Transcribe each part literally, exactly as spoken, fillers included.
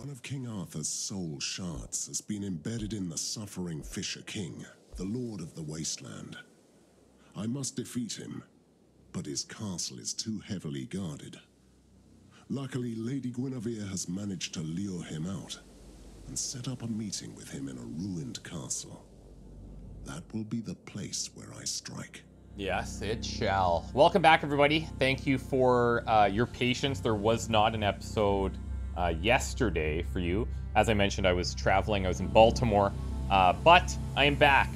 One of King Arthur's soul shards has been embedded in the suffering Fisher King, the Lord of the Wasteland. I must defeat him, but his castle is too heavily guarded. Luckily, Lady Guinevere has managed to lure him out and set up a meeting with him in a ruined castle. That will be the place where I strike. Yes, it shall. Welcome back, everybody. Thank you for uh, your patience. There was not an episode uh, yesterday for you. As I mentioned, I was traveling. I was in Baltimore, uh, but I am back,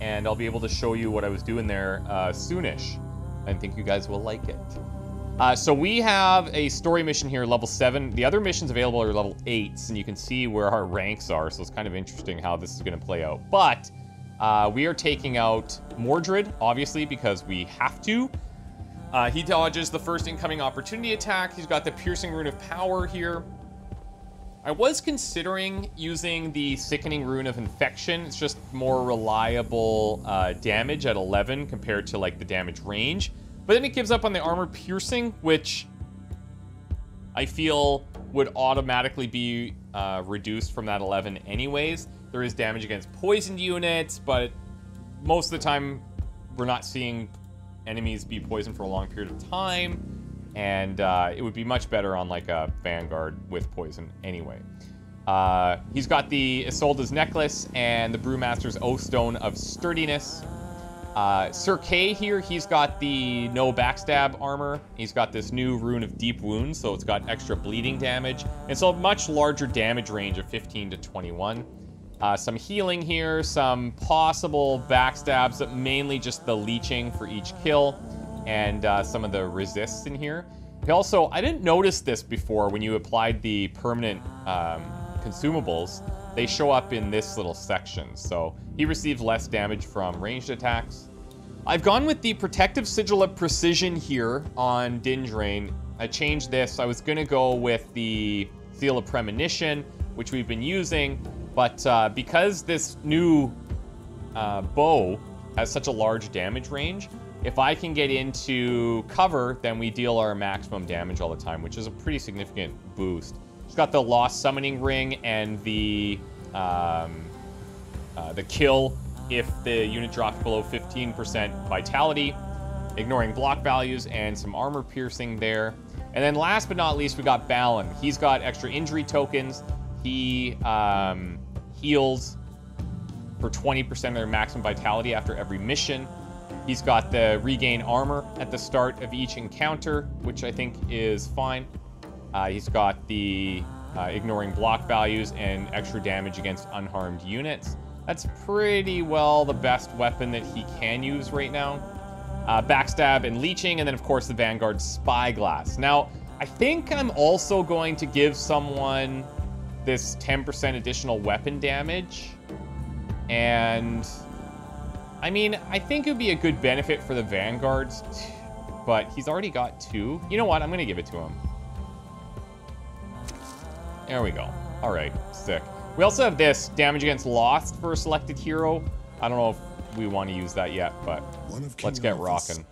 and I'll be able to show you what I was doing there uh, soonish. I think you guys will like it. Uh, so we have a story mission here, level seven. The other missions available are level eights, and you can see where our ranks are, so it's kind of interesting how this is going to play out. But uh, we are taking out Mordred, obviously, because we have to. Uh, he dodges the first incoming opportunity attack. He's got the Piercing Rune of Power here. I was considering using the Sickening Rune of Infection. It's just more reliable uh, damage at eleven compared to, like, the damage range. But then it gives up on the armor piercing, which I feel would automatically be uh, reduced from that eleven anyways. There is damage against poisoned units, but most of the time we're not seeing enemies be poisoned for a long period of time. And uh, it would be much better on like a Vanguard with poison anyway. Uh, he's got the Isolde's Necklace and the Brewmaster's Oathstone of Sturdiness. Uh, Sir Kay here, he's got the no backstab armor. He's got this new Rune of Deep Wounds, so it's got extra bleeding damage. And so a much larger damage range of fifteen to twenty-one. Uh, some healing here, some possible backstabs, but mainly just the leeching for each kill. And uh, some of the resists in here. Also, I didn't notice this before when you applied the permanent um, consumables. They show up in this little section. So he received less damage from ranged attacks. I've gone with the Protective Sigil of Precision here on Dindrain. I changed this. I was going to go with the Seal of Premonition, which we've been using. But uh, because this new uh, bow has such a large damage range, if I can get into cover, then we deal our maximum damage all the time, which is a pretty significant boost. It's got the Lost Summoning Ring and the um, uh, the kill if the unit drops below fifteen percent vitality, ignoring block values, and some armor piercing there. And then last but not least, we got Balin. He's got extra injury tokens. He um, heals for twenty percent of their maximum vitality after every mission. He's got the regain armor at the start of each encounter, which I think is fine. Uh, he's got the uh, ignoring block values and extra damage against unharmed units. That's pretty well the best weapon that he can use right now. Uh, backstab and leeching, and then of course the Vanguard Spyglass. Now, I think I'm also going to give someone this ten percent additional weapon damage, and I mean, I think it would be a good benefit for the Vanguards, but he's already got two. You know what? I'm going to give it to him. There we go. All right, sick. We also have this, damage against Lost for a selected hero. I don't know if we want to use that yet, but let's get rocking.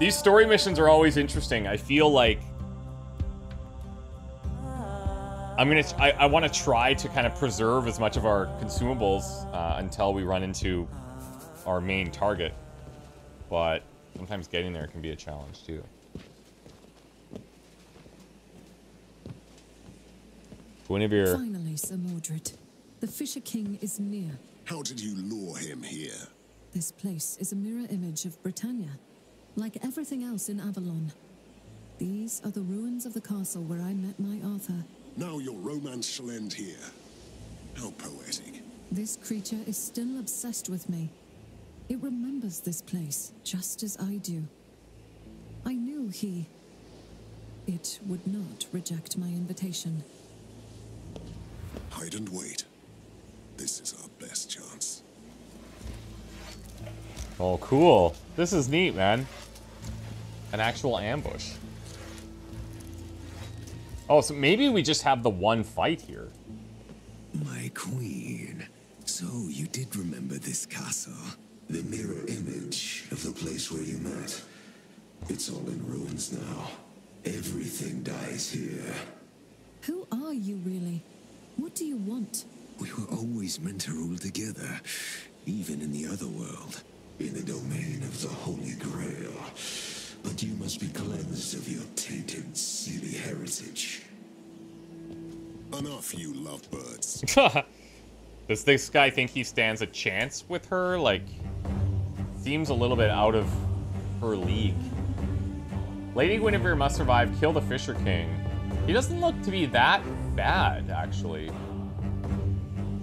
These story missions are always interesting. I feel like I'm gonna. I, I want to try to kind of preserve as much of our consumables uh, until we run into our main target, but sometimes getting there can be a challenge too. Guinevere. Finally, Sir Mordred, the Fisher King is near. How did you lure him here? This place is a mirror image of Britannia, like everything else in Avalon. These are the ruins of the castle where I met my Arthur. Now your romance shall end here. How poetic. This creature is still obsessed with me. It remembers this place, just as I do. I knew he... It would not reject my invitation. Hide and wait. This is our best chance. Oh, cool. This is neat, man. An actual ambush. Oh, so maybe we just have the one fight here. My queen, so you did remember this castle, the mirror image of the place where you met. It's all in ruins now. Everything dies here. Who are you, really? What do you want? We were always meant to rule together, even in the other world. In the domain of the Holy Grail. But you must be cleansed of your tainted, silly heritage. Enough, you lovebirds. Does this guy think he stands a chance with her? Like, seems a little bit out of her league. Lady Guinevere must survive. Kill the Fisher King. He doesn't look to be that bad, actually.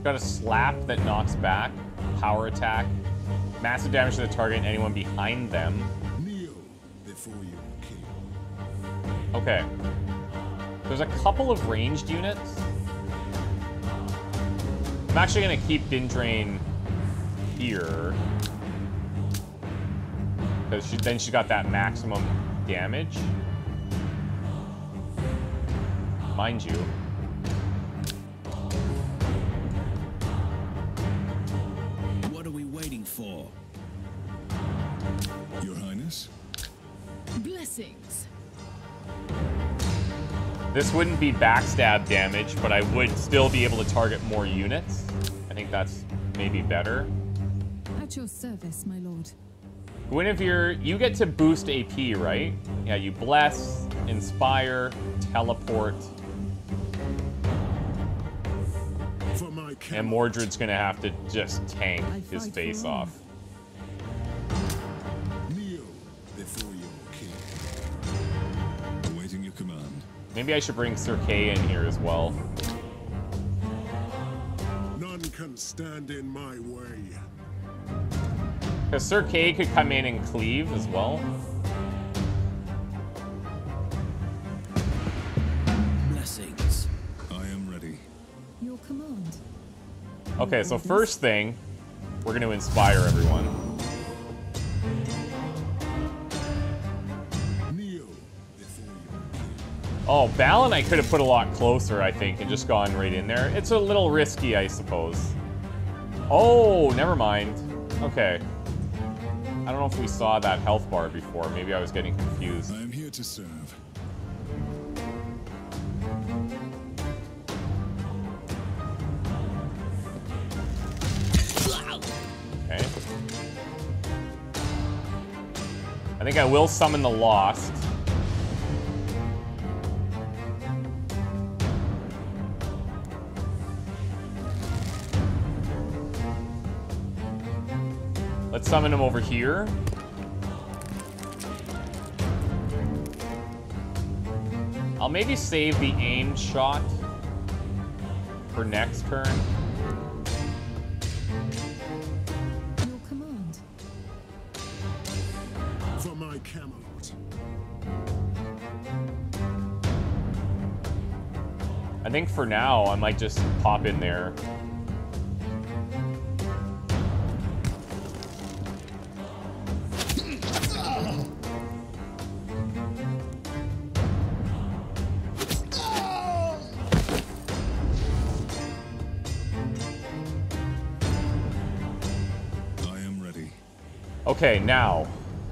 Got a slap that knocks back. Power attack. Massive damage to the target and anyone behind them. Kneel before you kill. Okay. There's a couple of ranged units. I'm actually going to keep Dindrain here. Because she, then she got that maximum damage. Mind you. What are we waiting for? Your Highness? Blessings. This wouldn't be backstab damage, but I would still be able to target more units. I think that's maybe better. At your service, my lord. Guinevere, you get to boost A P, right? Yeah, you bless, inspire, teleport. For my and Mordred's gonna have to just tank his face off. Kneel before your king. Awaiting your command. Maybe I should bring Sir Kay in here as well. None can stand in my way. Because Sir Kay could come in and cleave as well. Blessings. I am ready. Your command. Okay, so first thing, we're going to inspire everyone. Oh, Balin I could have put a lot closer, I think, and just gone right in there. It's a little risky, I suppose. Oh, never mind. Okay. I don't know if we saw that health bar before. Maybe I was getting confused. I am here to serve. Okay. I think I will summon the Lost. Let's summon him over here. I'll maybe save the aim shot for next turn. Your command. For my Camelot. I think for now I might just pop in there. Okay, now,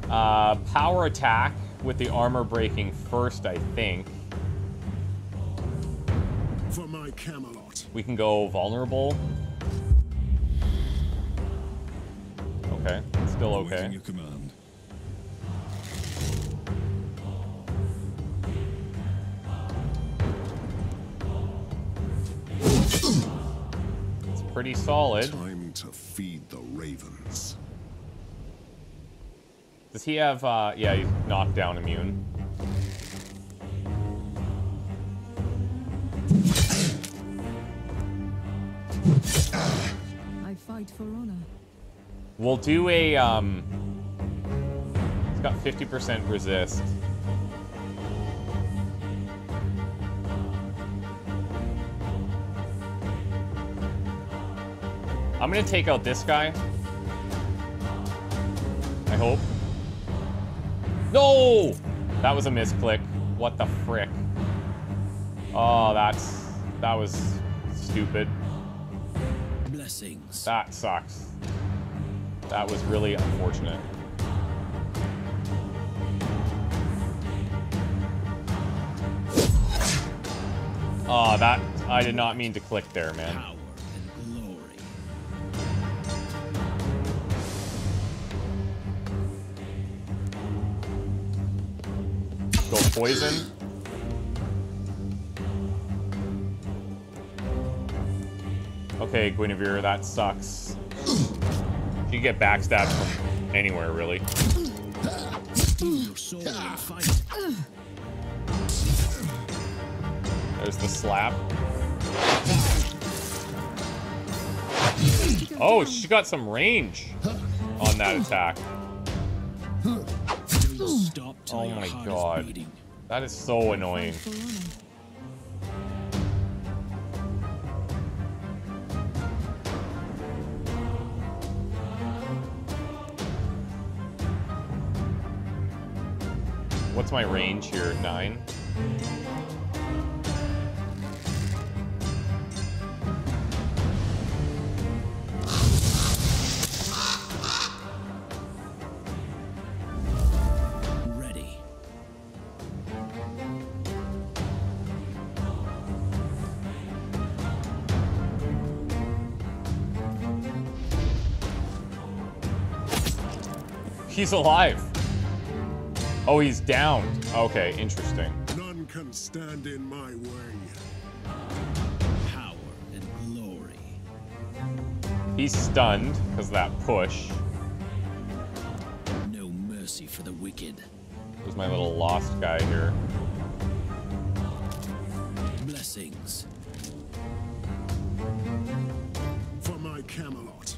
uh, power attack with the armor breaking first, I think. For my Camelot. We can go vulnerable. Okay, still okay. Your command. It's pretty solid. Time to feed the ravens. Does he have, uh, yeah, he's knockdown immune. I fight for honor. We'll do a, um, it's got fifty percent resist. I'm gonna take out this guy. I hope. No! That was a misclick. What the frick? Oh, that's... That was stupid. Blessings. That sucks. That was really unfortunate. Oh, that, I did not mean to click there, man. Power and glory. Go poison. Okay, Guinevere, that sucks. You get backstabbed from anywhere, really. There's the slap. Oh, she got some range on that attack. Oh my god. That is so annoying. What's my range here? Nine? He's alive. Oh, he's down. Okay, interesting. None can stand in my way. Power and glory. He's stunned because of that push. No mercy for the wicked. There's my little lost guy here. Blessings. For my Camelot.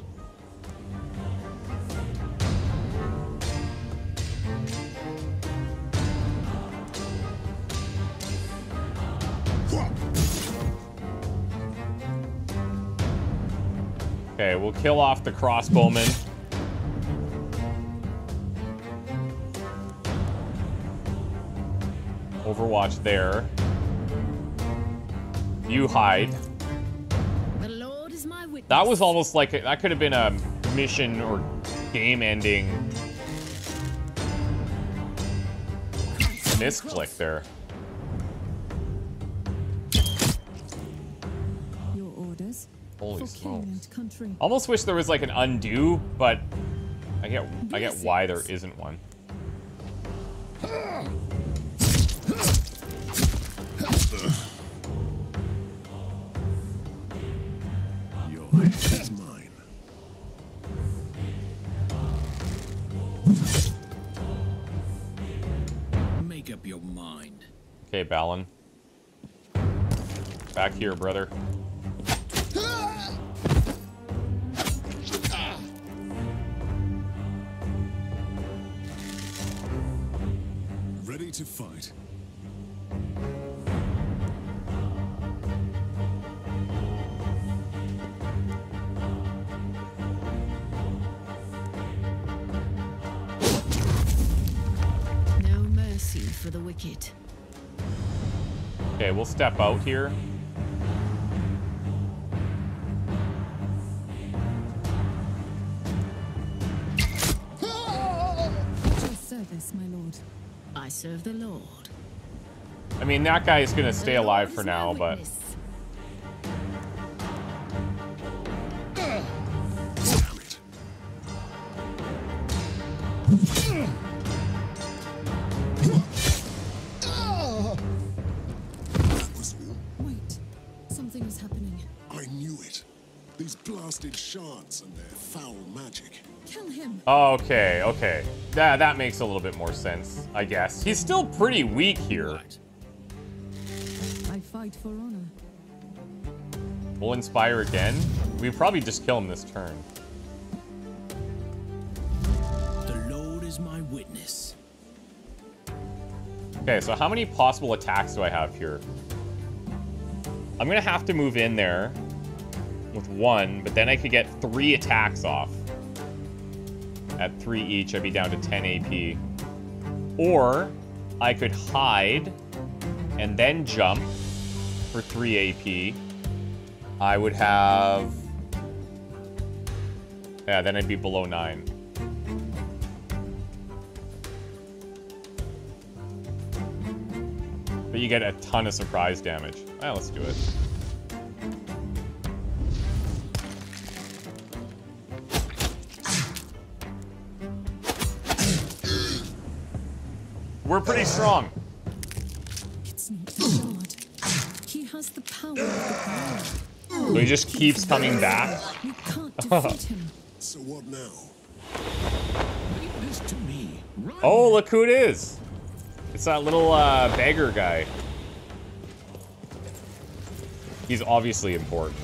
Okay, we'll kill off the crossbowman. Overwatch there. You hide. The Lord is my witness. That was almost like a, that could have been a mission or game-ending misclick there. Holy smokes. Almost wish there was like an undo, but I get I get why there isn't one. Your life is mine. Make up your mind. Okay, Balin. Back here, brother. To fight. No mercy for the wicked. Okay, we'll step out here. I serve the Lord. I mean, that guy is going to stay alive for now, but... Wait, something was happening. I knew it. These blasted shards and their foul magic. Kill him. Okay, okay. That, that makes a little bit more sense, I guess. He's still pretty weak here. I fight for honor. We'll inspire again. We probably just kill him this turn. The Lord is my witness. Okay, so how many possible attacks do I have here? I'm gonna have to move in there with one, but then I could get three attacks off. At three each, I'd be down to ten A P. Or I could hide and then jump for three A P. I would have... Yeah, then I'd be below nine. But you get a ton of surprise damage. Well, let's do it. We're pretty strong. It's not God. He has the power of the power. So he just keeps coming back. You can't defeat him. So what now? Leave this to me. Run. Oh, look who it is. It's that little uh, beggar guy. He's obviously important.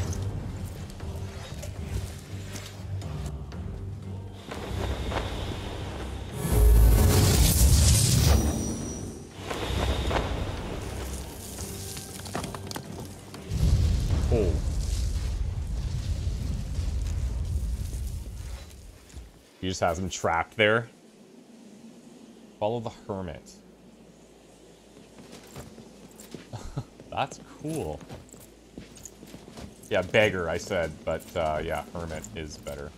Just has him trapped there. Follow the hermit. That's cool. Yeah, beggar, I said, but uh, yeah, hermit is better.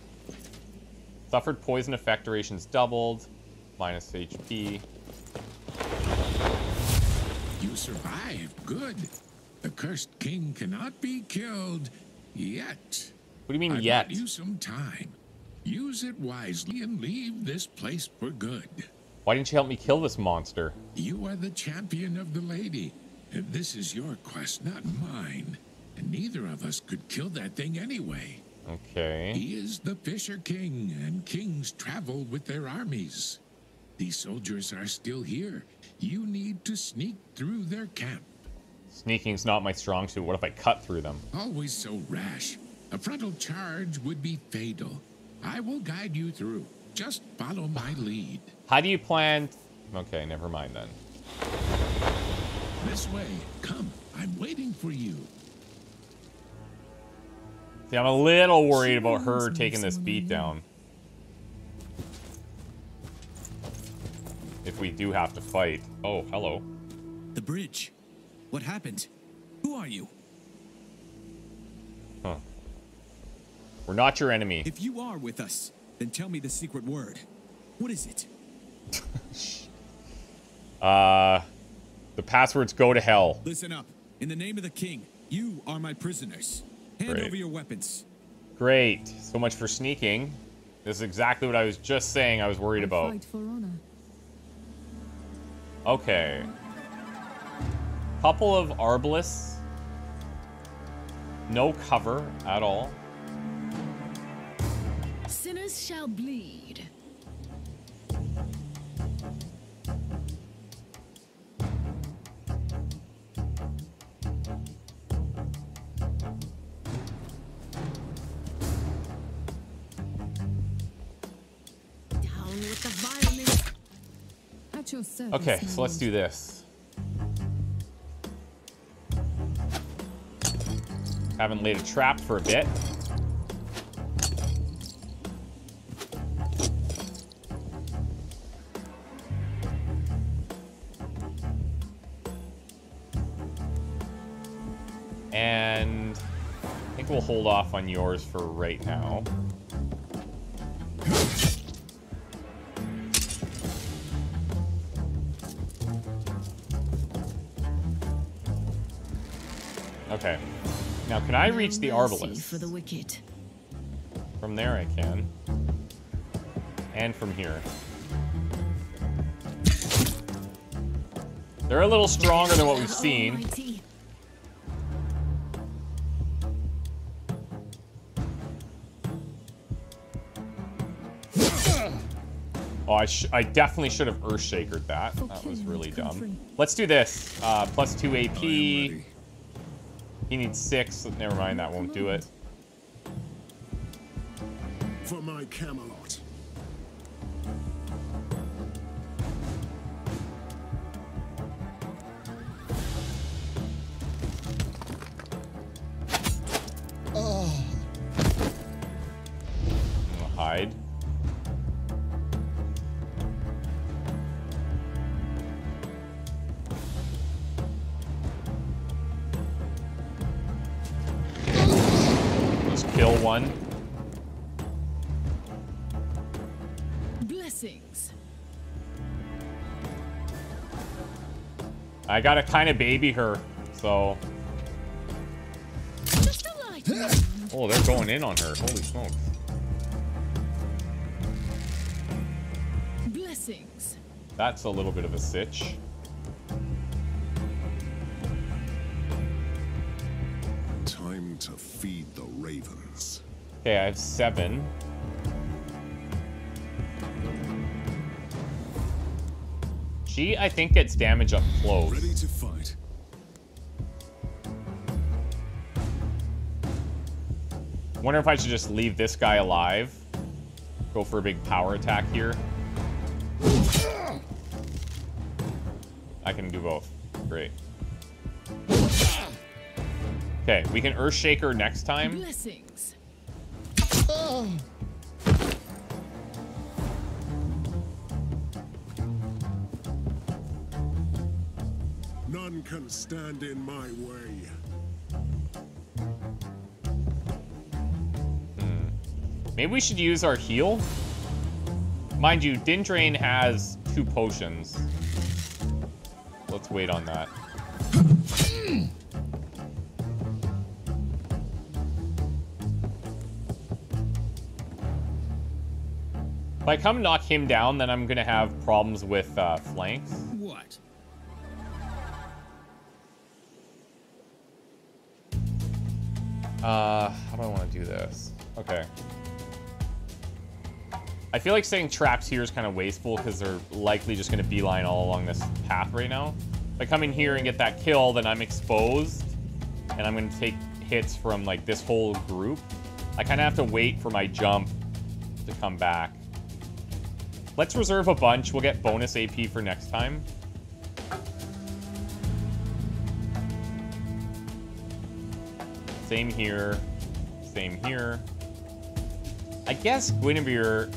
Suffered poison effect durations doubled, minus H P. You survived, good. The cursed king cannot be killed yet. What do you mean I yet? Bought you some time. Use it wisely and leave this place for good. Why didn't you help me kill this monster? You are the champion of the lady. This is your quest, not mine. And neither of us could kill that thing anyway. Okay. He is the Fisher King, and kings travel with their armies. These soldiers are still here. You need to sneak through their camp. Sneaking's not my strong suit. What if I cut through them? Always so rash. A frontal charge would be fatal. I will guide you through. Just follow my lead. How do you plan? Okay, never mind then. This way. Come. I'm waiting for you. See, I'm a little worried about her taking this beat down. If we do have to fight. Oh, hello. The bridge. What happened? Who are you? Huh. We're not your enemy. If you are with us, then tell me the secret word. What is it? uh, the passwords go to hell. Listen up. In the name of the king, you are my prisoners. Hand Great. over your weapons. Great. So much for sneaking. This is exactly what I was just saying I was worried I about. Fight for honor. Okay. Couple of arbalists. No cover at all. Sinners shall bleed. Down with the violence. At your service. Okay, so let's do this. Haven't laid a trap for a bit. And I think we'll hold off on yours for right now. Okay. Now, can I reach the arbalist? For the wicked. From there, I can. And from here. They're a little stronger than what we've seen. Oh, I, sh I definitely should have Earthshakered that. That was really dumb. Let's do this. Uh, plus two A P. He needs six. Never mind, that won't do it. For my Camelot. Oh. I'm gonna hide. One. Blessings. I gotta kind of baby her, so. Oh, they're going in on her. Holy smokes. Blessings. That's a little bit of a sitch. Time to feed the ravens. Okay, I have seven. She, I think, gets damage up close. Ready to fight. Wonder if I should just leave this guy alive. Go for a big power attack here. I can do both. Great. Okay, we can Earthshaker next time. Blessings. Oh. None can stand in my way. Hmm. Maybe we should use our heal. Mind you, Dindrain has two potions. Let's wait on that. If I come knock him down, then I'm gonna have problems with uh, flanks. What? Uh, how do I want to do this? Okay. I feel like saying traps here is kind of wasteful because they're likely just going to beeline all along this path right now. If I come in here and get that kill, then I'm exposed. And I'm going to take hits from, like, this whole group. I kind of have to wait for my jump to come back. Let's reserve a bunch. We'll get bonus A P for next time. Same here, same here. I guess Guinevere,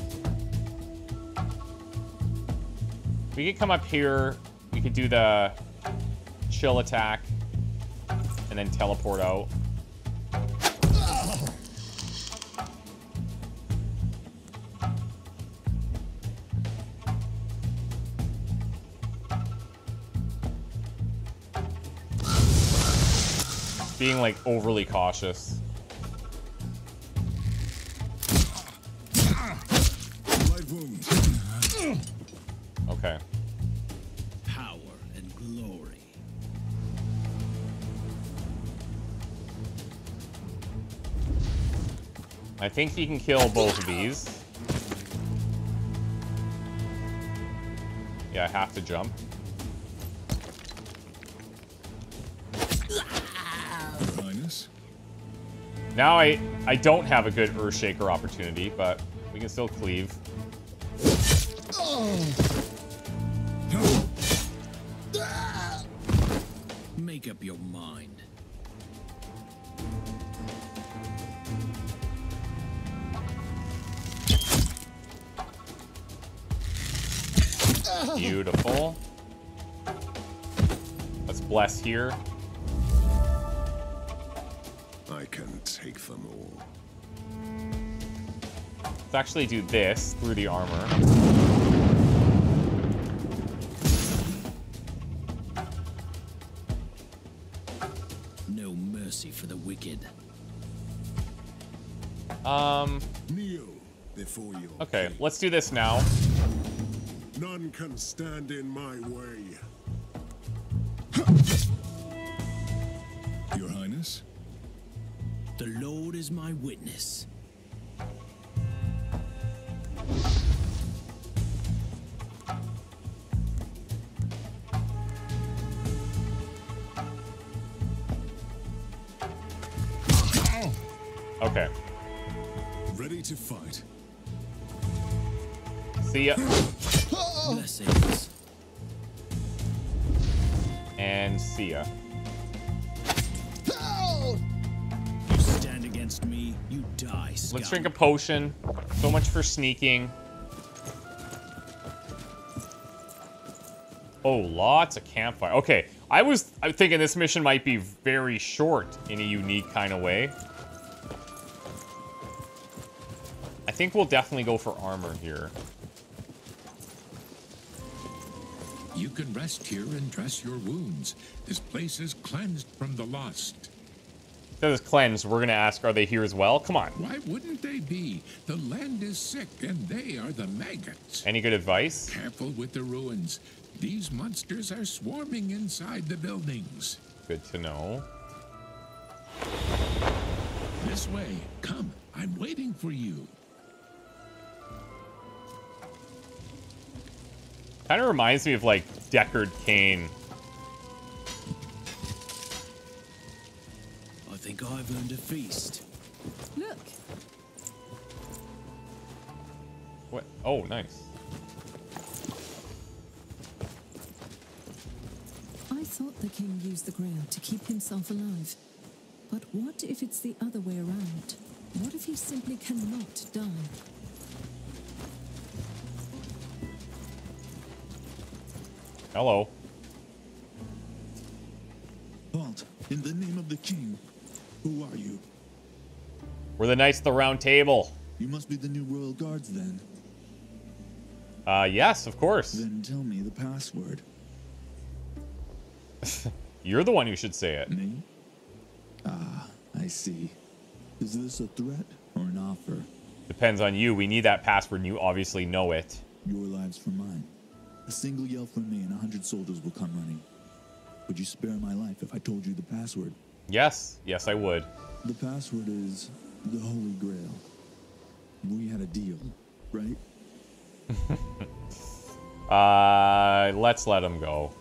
we could come up here, we could do the chill attack and then teleport out. Being, like, overly cautious. Okay. Power and glory. I think he can kill both of these. Yeah, I have to jump. Now I, I don't have a good Earthshaker opportunity, but we can still cleave. Make up your mind. Beautiful. Let's bless here. I can take them all. Let's actually do this through the armor. No mercy for the wicked. Um. Kneel before you. Okay, let's do this now. None can stand in my way. Your Highness. The Lord is my witness. Okay. Ready to fight. See ya. Blessings. And see ya. Me, you die, scum. Let's drink a potion. So much for sneaking. Oh, lots of campfire. Okay, I was I'm thinking this mission might be very short in a unique kind of way. I think we'll definitely go for armor here. You can rest here and dress your wounds. This place is cleansed from the lost. That is cleansed. We're going to ask, are they here as well? Come on. Why wouldn't they be? The land is sick, and they are the maggots. Any good advice? Careful with the ruins. These monsters are swarming inside the buildings. Good to know. This way. Come. I'm waiting for you. Kind of reminds me of, like, Deckard Cain. I think I've earned a feast. Look. What? Oh, nice. I thought the king used the grail to keep himself alive. But what if it's the other way around? What if he simply cannot die? Hello. Halt, in the name of the king, who are you? We're the Knights of the Round Table. You must be the new royal guards then. Uh, yes, of course. Then tell me the password. You're the one who should say it. Me? Ah, I see. Is this a threat or an offer? Depends on you. We need that password and you obviously know it. Your lives for mine. A single yell from me and a hundred soldiers will come running. Would you spare my life if I told you the password? Yes. Yes, I would. The password is the Holy Grail. We had a deal, right? uh, let's let him go.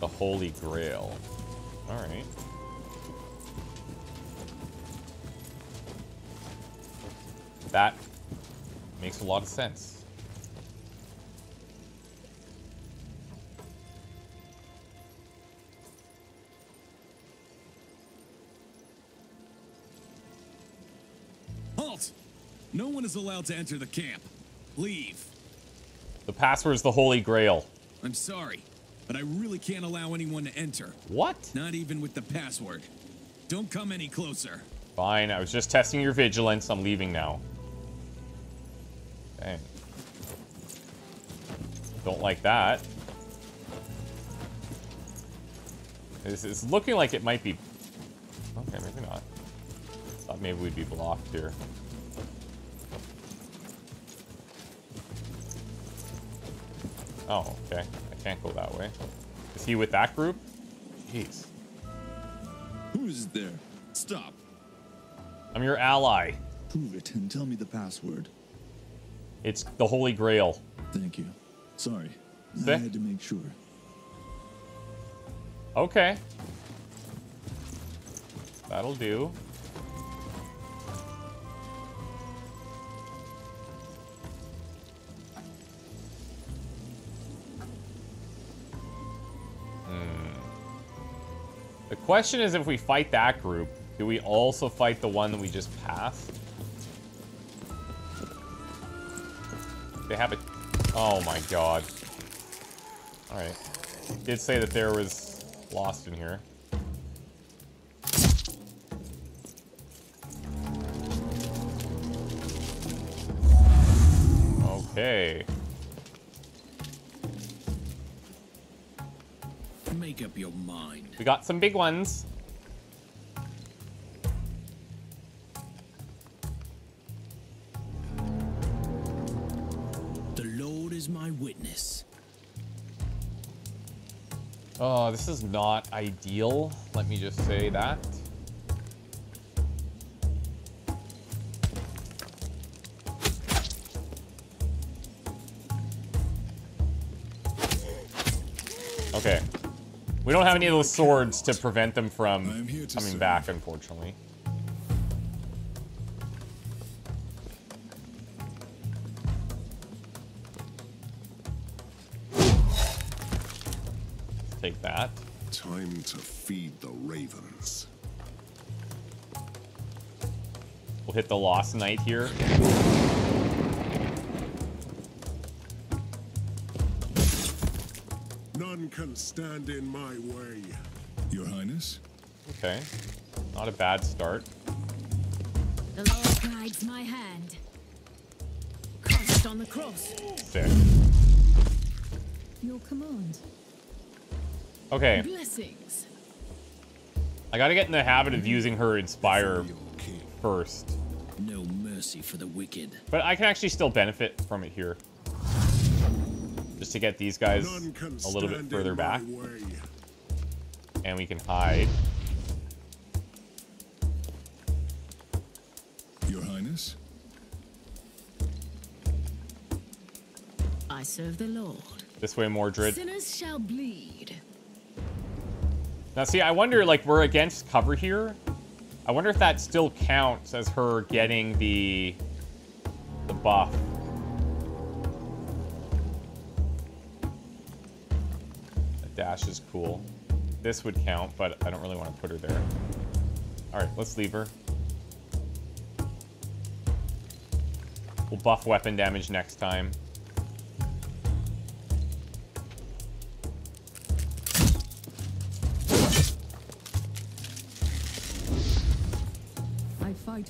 The Holy Grail. All right. That makes a lot of sense. No one is allowed to enter the camp. Leave. The password is the Holy Grail. I'm sorry, but I really can't allow anyone to enter. What? Not even with the password. Don't come any closer. Fine, I was just testing your vigilance. I'm leaving now. Dang. Don't like that. This is looking like it might be... Okay, maybe not. Thought maybe we'd be blocked here. Oh, okay. I can't go that way. Is he with that group? Jeez. Who's there? Stop. I'm your ally. Prove it and tell me the password. It's the Holy Grail. Thank you. Sorry. Sick? I had to make sure. Okay. That'll do. The question is, if we fight that group, do we also fight the one that we just passed? They have a... Oh my god. Alright. Did say that there was lost in here. Okay. Make up your mind. We got some big ones. The Lord is my witness. Oh, this is not ideal. Let me just say that. Okay. We don't have any of those swords to prevent them from coming back, unfortunately. Let's take that. Time to feed the ravens. We'll hit the lost knight here. Can stand in my way, Your Highness. Okay, not a bad start. The Lord guides my hand. Crossed on the cross. Sick. found. Okay. Blessings. I gotta get in the habit of using her Inspire first. No mercy for the wicked. But I can actually still benefit from it here. Just to get these guys a little bit further back. Way. And we can hide. Your Highness? I serve the Lord. This way, Mordred. Sinners shall bleed. Now, see, I wonder, like, we're against cover here. I wonder if that still counts as her getting the the buff. The dash is cool. This would count, but I don't really want to put her there. All right, let's leave her. We'll buff weapon damage next time.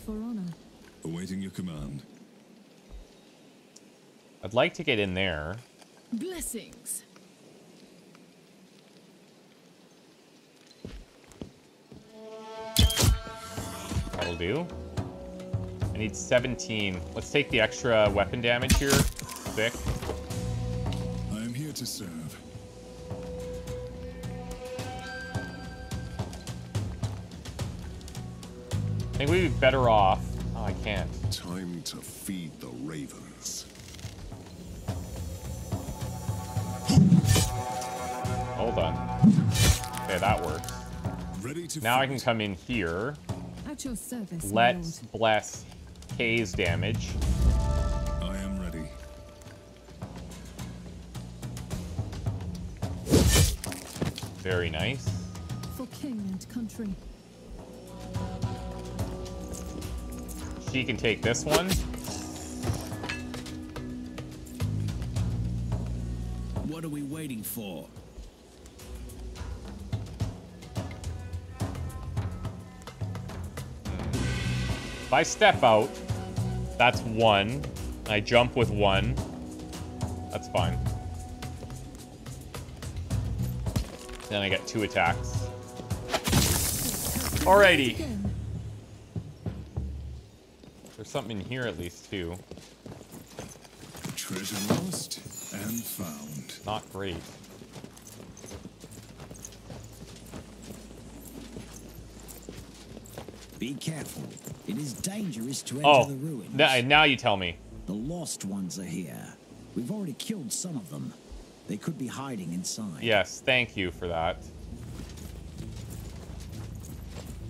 For honor. Awaiting your command. I'd like to get in there. Blessings. That'll do. I need seventeen. Let's take the extra weapon damage here. Sick. I am here to serve. I think we'd be better off. Oh, I can't. Time to feed the ravens. Hold on. Okay, that works. Ready to now fight. I can come in here. At your service, let's bless Kay's damage. I am ready. Very nice. For king and country. She can take this one. What are we waiting for? If I step out, that's one. I jump with one. That's fine. Then I get two attacks. Alrighty. Something in here at least too. Treasure lost and found. Not great. Be careful. It is dangerous to enter oh, the ruins. Th now you tell me. The lost ones are here. We've already killed some of them. They could be hiding inside. Yes, thank you for that.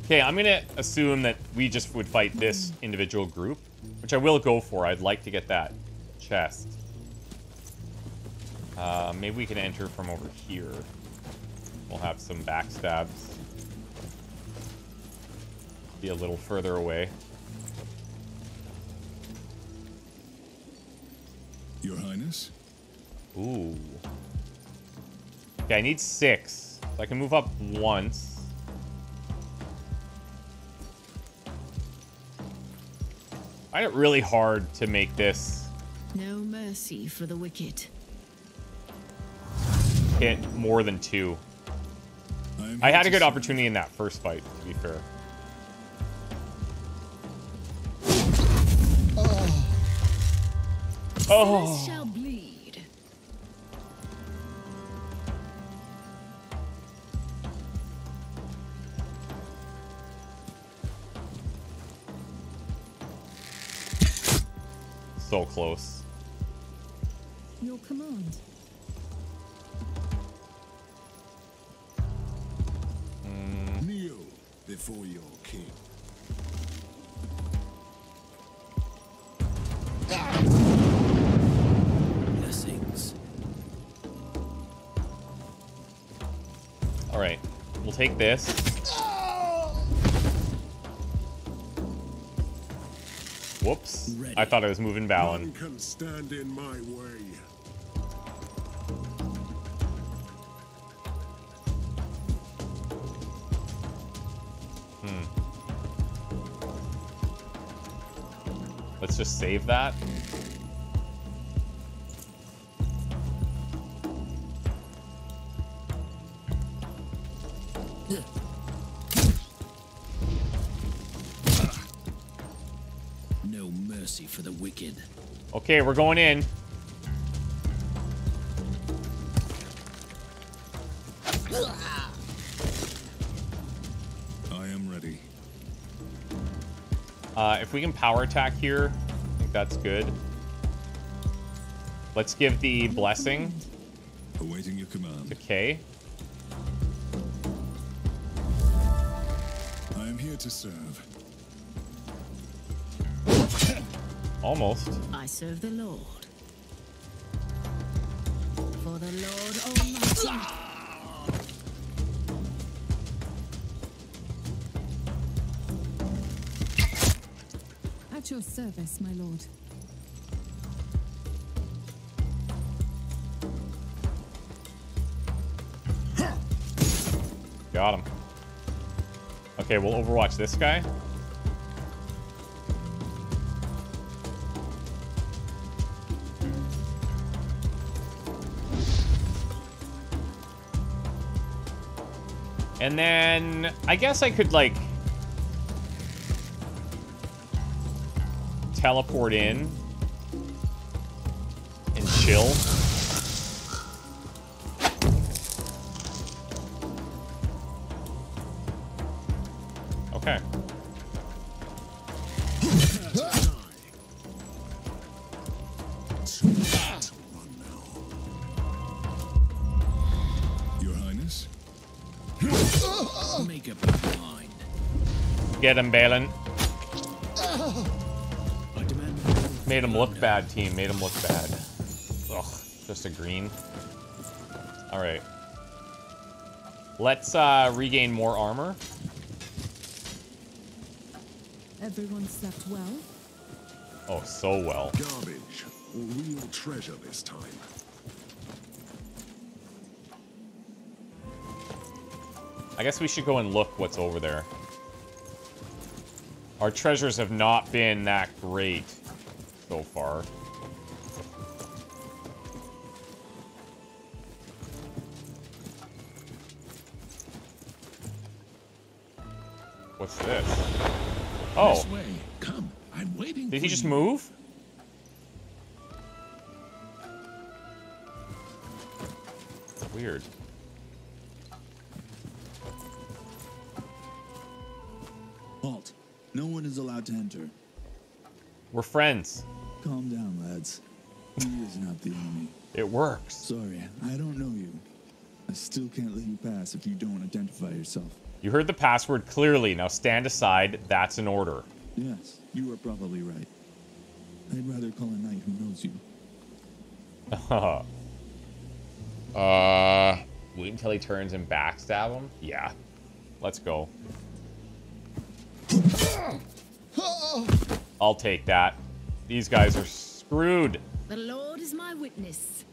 Okay, I'm gonna assume that we just would fight this individual group, which I will go for. I'd like to get that chest. Uh, maybe we can enter from over here. We'll have some backstabs. Be a little further away. Your Highness? Ooh. Okay, I need six. So I can move up once. I find it really hard to make this. No mercy for the wicked. Hit more than two. I had a good opportunity in that first fight, to be fair. Oh. Oh. Shall bleed. So close. Your command. Mm. Kneel before your king. Blessings. All right, we'll take this. Whoops. Ready. I thought I was moving Balin. None can stand in my way. Hmm. Let's just save that. mercy for the wicked. Okay, we're going in. I am ready. Uh, if we can power attack here, I think that's good. Let's give the blessing. Awaiting your command. Okay. I am here to serve. Almost. I serve the Lord. For the Lord Almighty. At your service, my lord. Got him. Okay, we'll overwatch this guy. And then, I guess I could, like, teleport in and chill. Okay. Get him, Balin. Made him look bad, team. Made him look bad. Ugh, just a green. All right. Let's uh, regain more armor. Everyone slept well. Oh, so well. Garbage or real treasure this time. I guess we should go and look what's over there. Our treasures have not been that great so far. What's this? Oh. This way. Come. I'm waiting. Did he just move? Weird. Halt. No one is allowed to enter. We're friends. Calm down, lads. He is not the enemy. It works. Sorry, I don't know you. I still can't let you pass if you don't identify yourself. You heard the password clearly. Now stand aside. That's an order. Yes, you are probably right. I'd rather call a knight who knows you. uh, wait until he turns and backstab him? Yeah. Let's go. I'll take that. These guys are screwed. The Lord is my witness.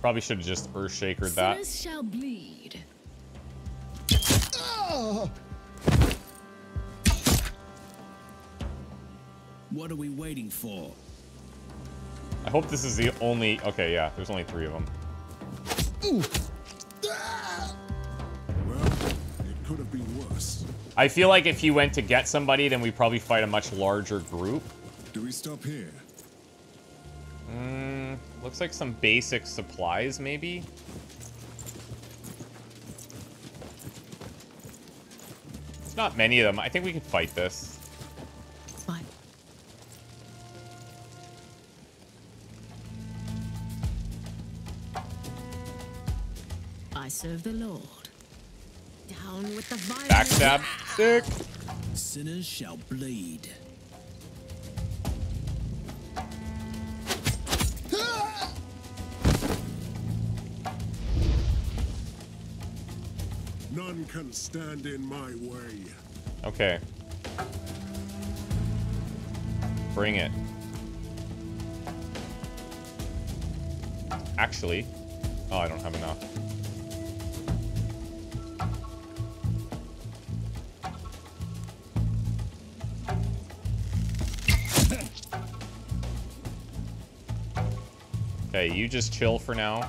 Probably should have just earthshakered that. Sinners shall bleed. What are we waiting for? I hope this is the only. Okay, yeah, there's only three of them. Ooh. Could have been worse. I feel like if he went to get somebody, then we probably fight a much larger group. Do we stop here? Mm, looks like some basic supplies, maybe. It's not many of them. I think we could fight this. Fine. I serve the Lord. With the backstab. Sick. Sinners shall bleed. None can stand in my way. Okay. Bring it. Actually, oh, I don't have enough. Okay, you just chill for now.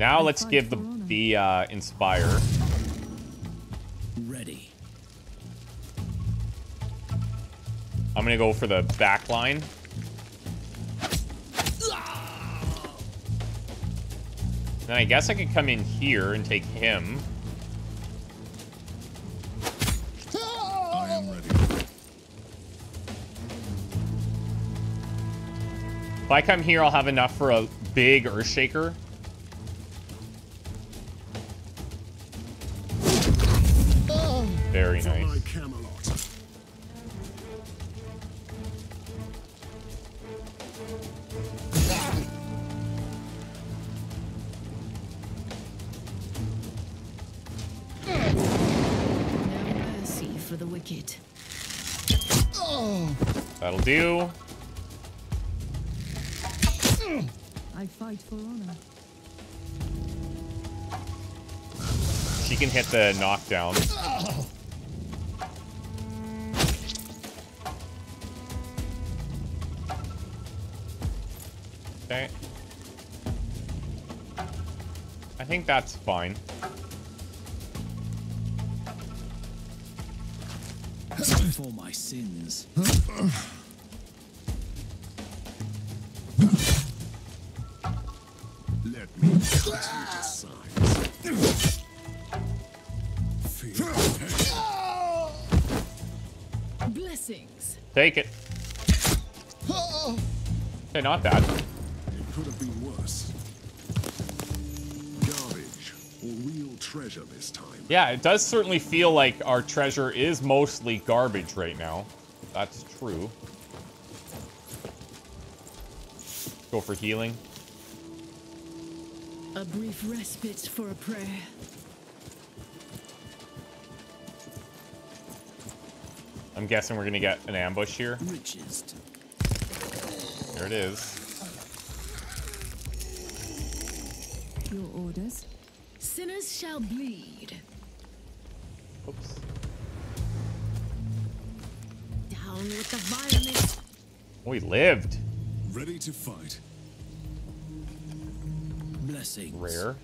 Now let's give the the uh, Inspire. Ready. I'm gonna go for the back line. Then I guess I could come in here and take him. I am ready. If I come here, I'll have enough for a big Earthshaker. Very nice. No mercy for the wicked. That'll do. I fight for honor. She can hit the knockdown. Okay. I think that's fine. For my sins. Let me blessings. Take it. Okay, not bad. Could have been worse. Garbage or real treasure this time. Yeah, it does certainly feel like our treasure is mostly garbage right now. That's true. Go for healing. A brief respite for a prayer. I'm guessing we're gonna get an ambush here. Richest. There it is. Your orders. Sinners shall bleed. Oops. Down with the violence. We lived. Ready to fight. Blessings. Rare.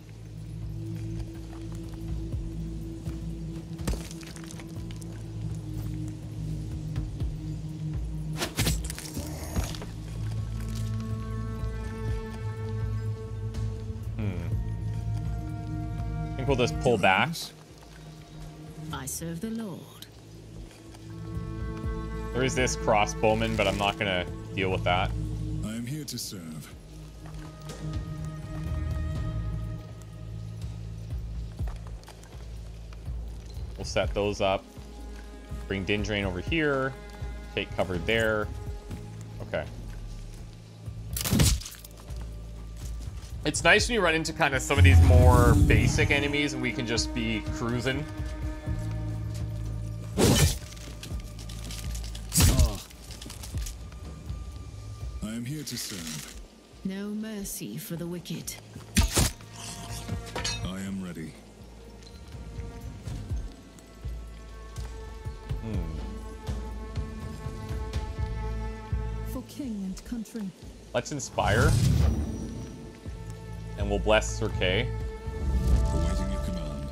We'll just pull back. I serve the Lord. There is this crossbowman, but I'm not gonna deal with that. I am here to serve. We'll set those up. Bring Dindrain over here. Take cover there. Okay. It's nice when you run into kind of some of these more basic enemies and we can just be cruising. Oh. I am here to serve. No mercy for the wicked. I am ready. Hmm. For king and country. Let's inspire. And we'll bless Sir Kay. Awaiting your command.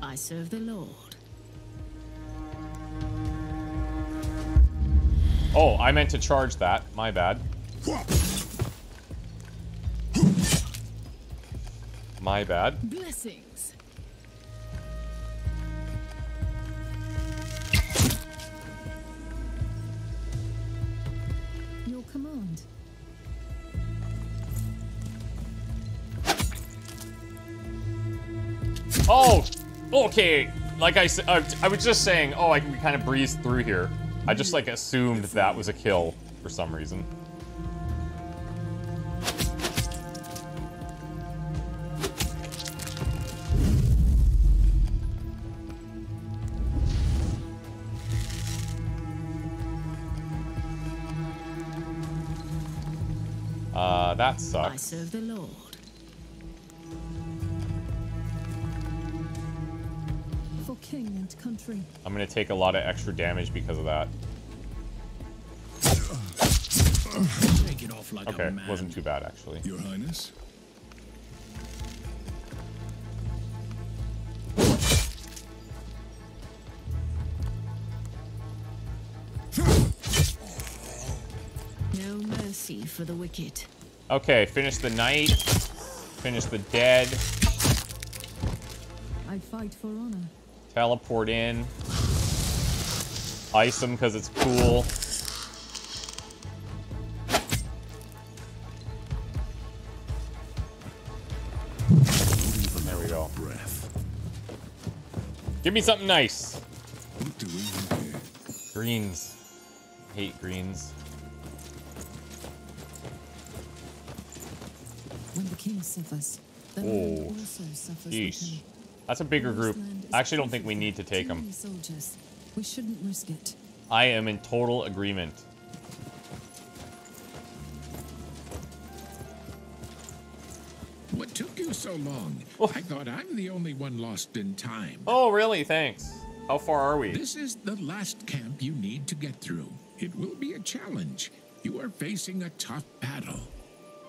I serve the Lord. Oh, I meant to charge that. My bad. My bad. Blessings. Command. Oh, okay. Like I said, uh, I was just saying, oh, I, we kind of breezed through here. I just like assumed that was a kill for some reason. Uh, that sucks. I serve the Lord. For king and country. I'm gonna take a lot of extra damage because of that. Take it off like okay, a man. Wasn't too bad actually. Your Highness. No mercy for the wicked. Okay, finish the knight. Finish the dead. I fight for honor. Teleport in. Ice him because it's cool. There we go. Breath. Give me something nice. What do we have here? Greens. Hate greens. When the king suffers, the land also suffers. Yeesh. That's a bigger group. I actually don't think we need to take them. We shouldn't risk it. I am in total agreement. What took you so long? Oh. I thought I'm the only one lost in time. Oh, really? Thanks. How far are we? This is the last camp you need to get through. It will be a challenge. You are facing a tough battle.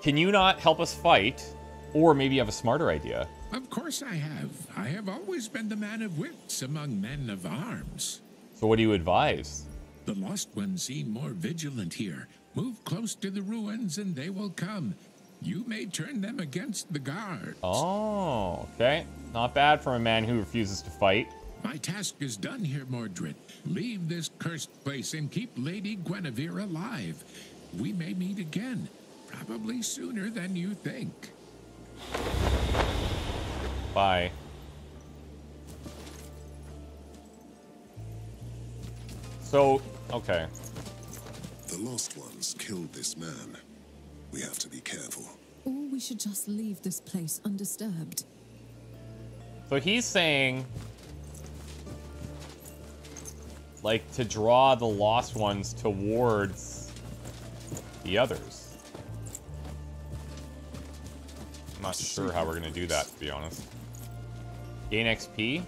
Can you not help us fight? Or maybe you have a smarter idea. Of course I have. I have always been the man of wits among men of arms. So what do you advise? The lost ones seem more vigilant here. Move close to the ruins and they will come. You may turn them against the guards. Oh, okay. Not bad for a man who refuses to fight. My task is done here, Mordred. Leave this cursed place and keep Lady Guinevere alive. We may meet again, probably sooner than you think. Bye. So, okay. The lost ones killed this man. We have to be careful. Or we should just leave this place undisturbed. So he's saying, like, to draw the lost ones towards the others. I'm not sure how we're gonna do that, to be honest. Gain X P?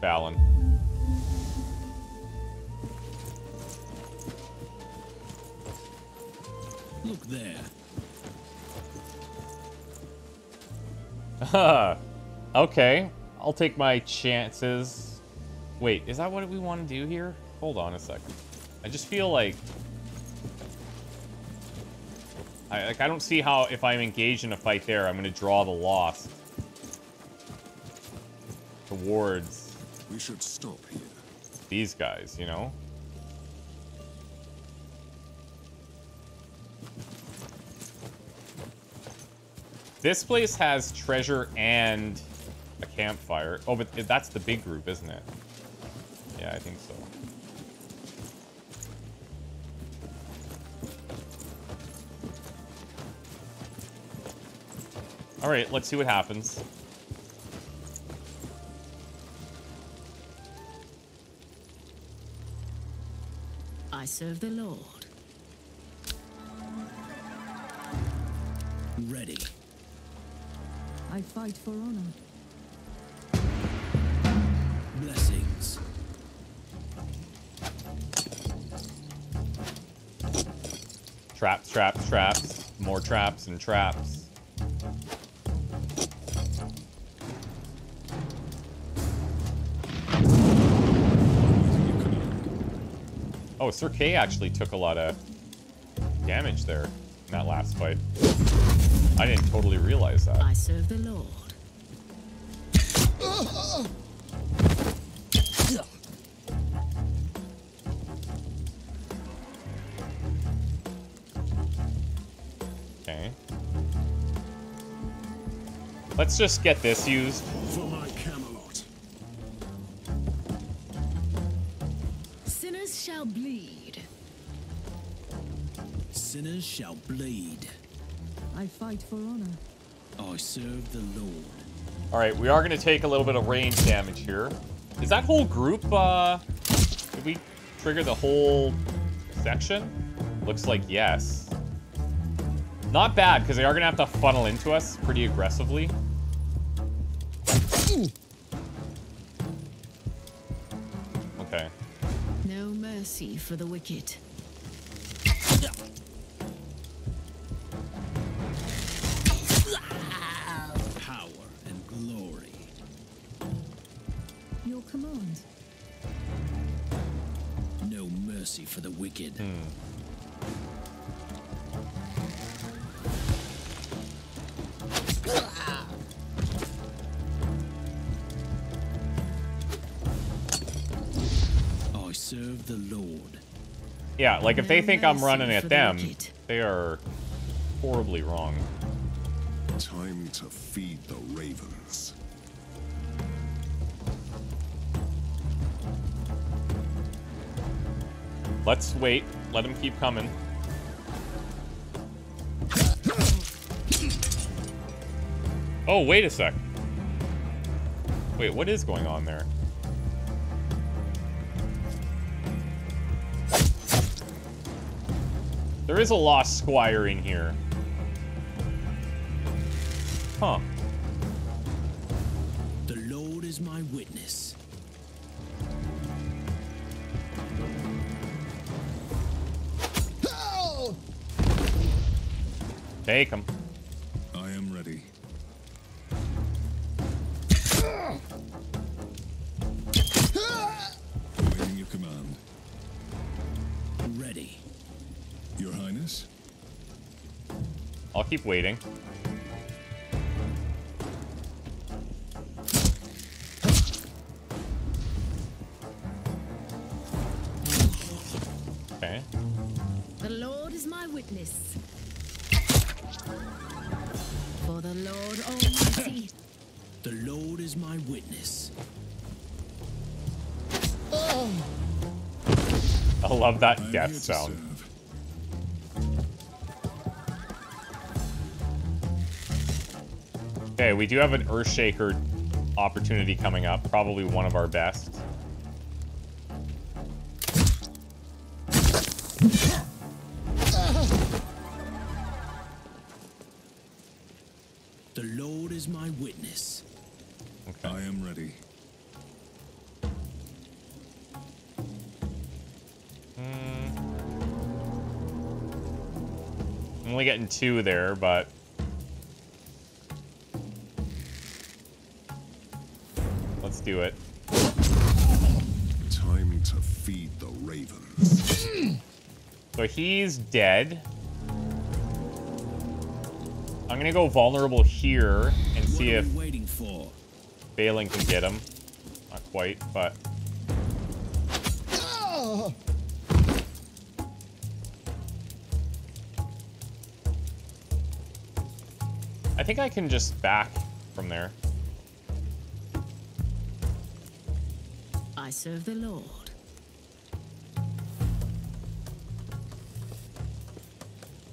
Balin. Look there. Haha. Okay. I'll take my chances. Wait, is that what we want to do here? Hold on a second. I just feel like... I, like, I don't see how, if I'm engaged in a fight there, I'm going to draw the lost towards we should stop here. These guys, you know? This place has treasure and a campfire. Oh, but that's the big group, isn't it? Yeah, I think so. All right, let's see what happens. I serve the Lord. Ready. I fight for honor. Blessings. Traps, traps, traps. More traps and traps. Oh, Sir Kay actually took a lot of damage there in that last fight. I didn't totally realize that. I serve the Lord. Okay. Let's just get this used. For my Camelot. Sinners shall bleed. Sinners shall bleed. I fight for honor. I serve the Lord. All right, we are going to take a little bit of range damage here. Is that whole group, uh, did we trigger the whole section? Looks like yes. Not bad, because they are going to have to funnel into us pretty aggressively. Okay. mercy for the wicked. Power and glory. Your command. No mercy for the wicked. Mm. The Lord. Yeah, like if they think I'm running at them, they are horribly wrong. Time to feed the ravens. Let's wait. Let them keep coming. Oh, wait a sec. Wait, what is going on there? There is a lost squire in here. Huh. The Lord is my witness. Help! Take him. I am ready. Awaiting your command. Ready. Your Highness? I'll keep waiting. Okay. The Lord is my witness. For the Lord Almighty. The Lord is my witness. Oh. I love that I'm death sound. Serve. Okay, we do have an Earthshaker opportunity coming up. Probably one of our best. The Lord is my witness. Okay. I am ready. Mm. I'm only getting two there, but... do it. Time to feed the ravens. So he's dead. I'm gonna go vulnerable here and see if waiting for Balin can get him. Not quite, but oh. I think I can just back from there. I serve the Lord.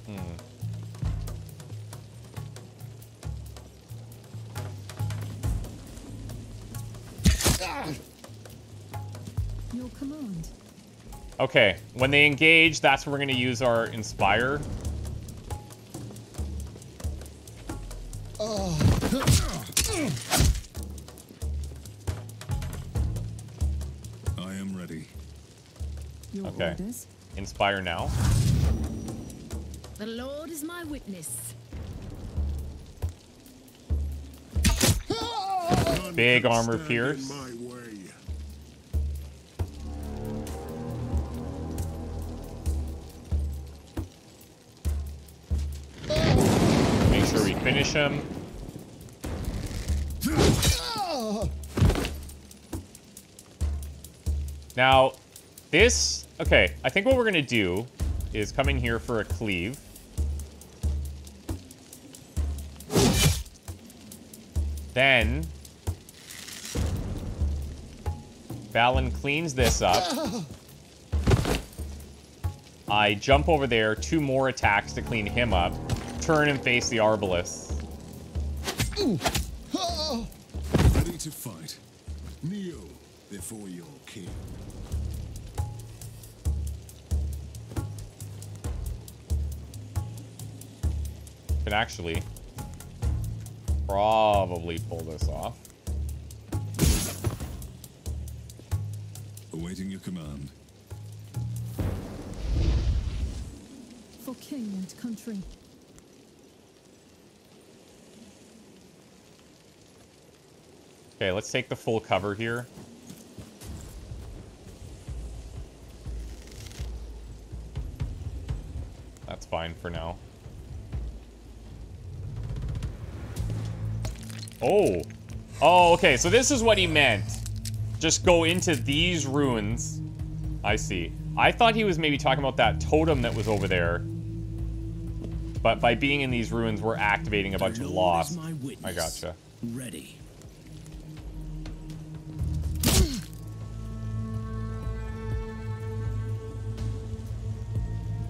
Hmm. Your command. Okay, when they engage, that's where we're going to use our Inspire. Okay. Inspire now. The Lord is my witness. Big armor pierce. Make sure we finish him. Now, this... Okay, I think what we're going to do is come in here for a cleave. Then, Balin cleans this up. I jump over there, two more attacks to clean him up. Turn and face the Arbalest. Ready to fight. Kneel before your king. Can actually probably pull this off. Awaiting your command. king and country. Okay, let's take the full cover here. That's fine for now. Oh. Oh, okay, so this is what he meant. Just go into these ruins. I see. I thought he was maybe talking about that totem that was over there. But by being in these ruins, we're activating a bunch of loss. I gotcha. Ready.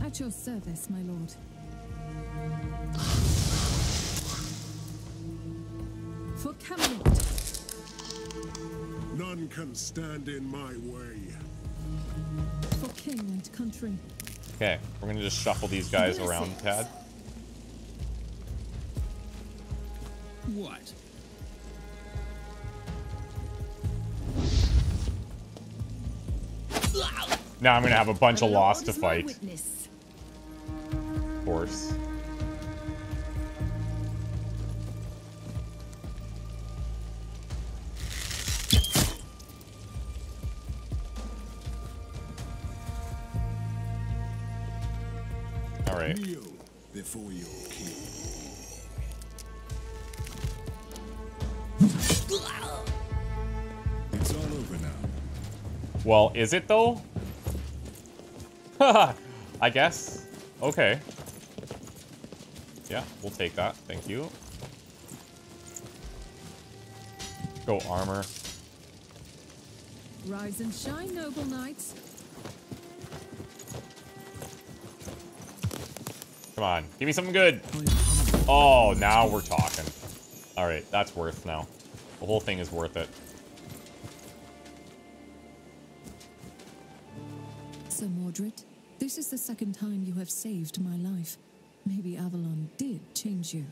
At your service, my lord. For Camelot. None can stand in my way. For king and country. Okay, we're gonna just shuffle these guys yes, around, yes. Tad. What? Now I'm gonna have a bunch of loss to fight. Of course. All right. Before you kill. It's all over now. Well, is it though? Haha, I guess. Okay. Yeah, we'll take that. Thank you. Go armor. Rise and shine, noble knights. Come on, give me something good. Oh, now we're talking. All right, that's worth now. The whole thing is worth it. Sir Mordred, this is the second time you have saved my life. Maybe Avalon did change you.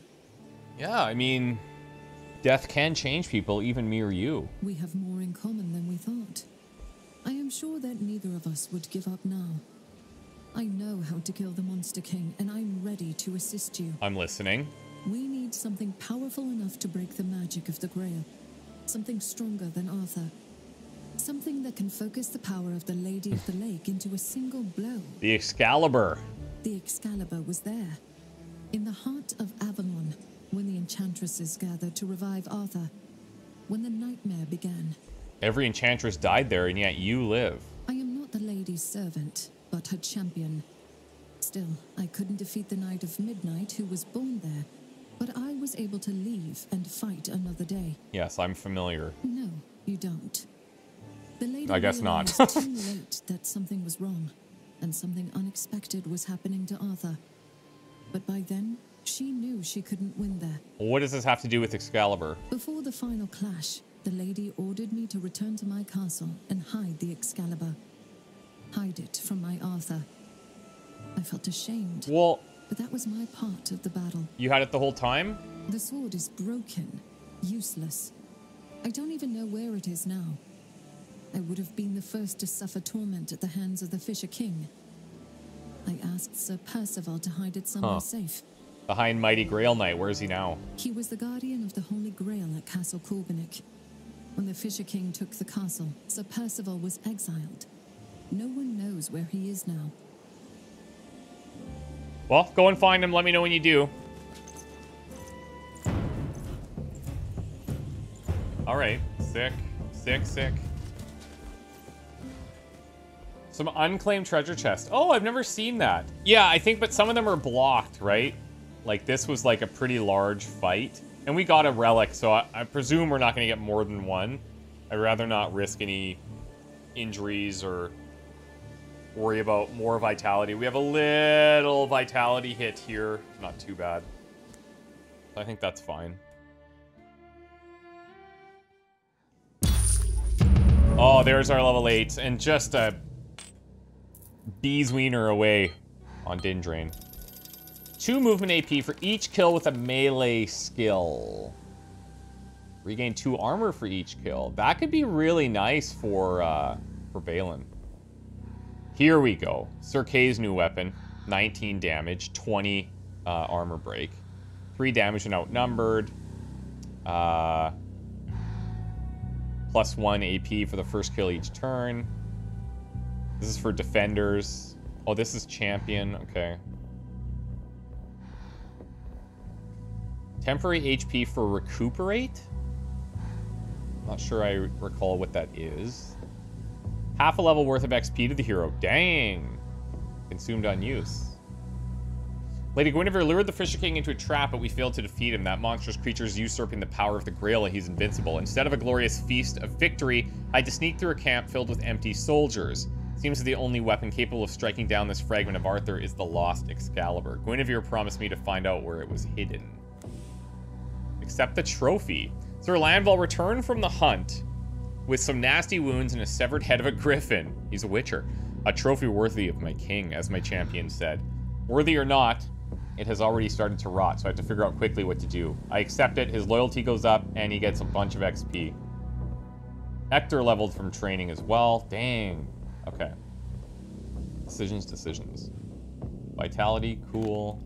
Yeah, I mean, death can change people, even me or you. We have more in common than we thought. I am sure that neither of us would give up now. I know how to kill the Monster King, and I'm ready to assist you. I'm listening. We need something powerful enough to break the magic of the Grail. Something stronger than Arthur. Something that can focus the power of the Lady of the Lake into a single blow. The Excalibur. The Excalibur was there, in the heart of Avalon, when the Enchantresses gathered to revive Arthur, when the nightmare began. Every Enchantress died there, and yet you live. I am not the Lady's servant, but her champion. Still, I couldn't defeat the Knight of Midnight who was born there, but I was able to leave and fight another day. Yes, I'm familiar. No, you don't. The lady I guess not. Too late that something was wrong, and something unexpected was happening to Arthur. But by then, she knew she couldn't win there. What does this have to do with Excalibur? Before the final clash, the lady ordered me to return to my castle and hide the Excalibur. Hide it from my Arthur. I felt ashamed. Well, but that was my part of the battle. You had it the whole time? The sword is broken, useless. I don't even know where it is now. I would have been the first to suffer torment at the hands of the Fisher King. I asked Sir Percival to hide it somewhere huh. safe. Behind mighty Grail Knight, where is he now? He was the guardian of the Holy Grail at Castle Corbenick. When the Fisher King took the castle, Sir Percival was exiled. No one knows where he is now. Well, go and find him. Let me know when you do. All right. Sick. Sick, sick. Some unclaimed treasure chest. Oh, I've never seen that. Yeah, I think, but some of them are blocked, right? Like, this was like a pretty large fight. And we got a relic, so I, I presume we're not going to get more than one. I'd rather not risk any injuries or worry about more vitality. We have a little vitality hit here. Not too bad. I think that's fine. Oh, there's our level eight. And just a bee's wiener away on Dindrain. Two movement A P for each kill with a melee skill. Regain two armor for each kill. That could be really nice for, uh, for Balin. Here we go. Sir Kay's new weapon. nineteen damage, twenty uh, armor break, three damage and outnumbered, uh, plus one A P for the first kill each turn. This is for defenders. Oh, this is champion. Okay. Temporary H P for recuperate? Not sure I recall what that is. Half a level worth of X P to the hero. Dang. Consumed on use. Lady Guinevere lured the Fisher King into a trap, but we failed to defeat him. That monstrous creature is usurping the power of the Grail, and he's invincible. Instead of a glorious feast of victory, I had to sneak through a camp filled with empty soldiers. Seems that the only weapon capable of striking down this fragment of Arthur is the lost Excalibur. Guinevere promised me to find out where it was hidden. Accept the trophy. Sir Lanval returned from the hunt with some nasty wounds and a severed head of a griffin. He's a witcher. A trophy worthy of my king, as my champion said. Worthy or not, it has already started to rot, so I have to figure out quickly what to do. I accept it, his loyalty goes up, and he gets a bunch of X P. Hector leveled from training as well. Dang. Okay. Decisions, decisions. Vitality, cool.